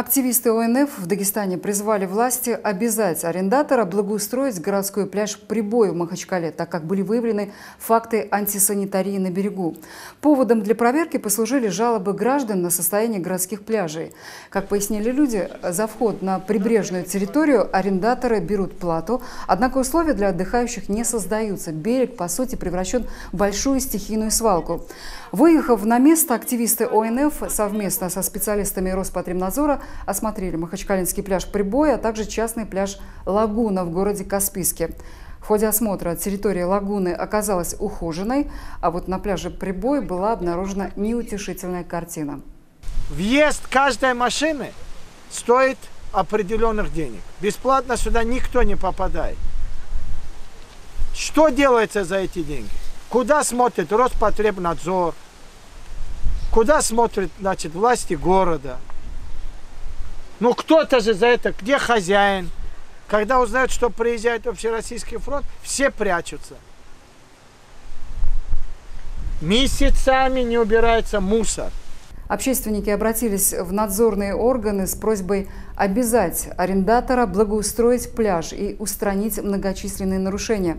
Активисты ОНФ в Дагестане призвали власти обязать арендатора благоустроить городской пляж Прибой в Махачкале, так как были выявлены факты антисанитарии на берегу. Поводом для проверки послужили жалобы граждан на состояние городских пляжей. Как пояснили люди, за вход на прибрежную территорию арендаторы берут плату, однако условия для отдыхающих не создаются. Берег, по сути, превращен в большую стихийную свалку. Выехав на место, активисты ОНФ совместно со специалистами Роспотребнадзора осмотрели махачкалинский пляж Прибой, а также частный пляж Лагуна в городе Каспийске. В ходе осмотра территория Лагуны оказалась ухоженной, а вот на пляже Прибой была обнаружена неутешительная картина. Въезд каждой машины стоит определенных денег. Бесплатно сюда никто не попадает. Что делается за эти деньги? Куда смотрит Роспотребнадзор? Куда смотрит, значит, власти города? Ну кто-то же за это, где хозяин? Когда узнают, что приезжает Общероссийский фронт, все прячутся. Месяцами не убирается мусор. Общественники обратились в надзорные органы с просьбой обязать арендатора благоустроить пляж и устранить многочисленные нарушения.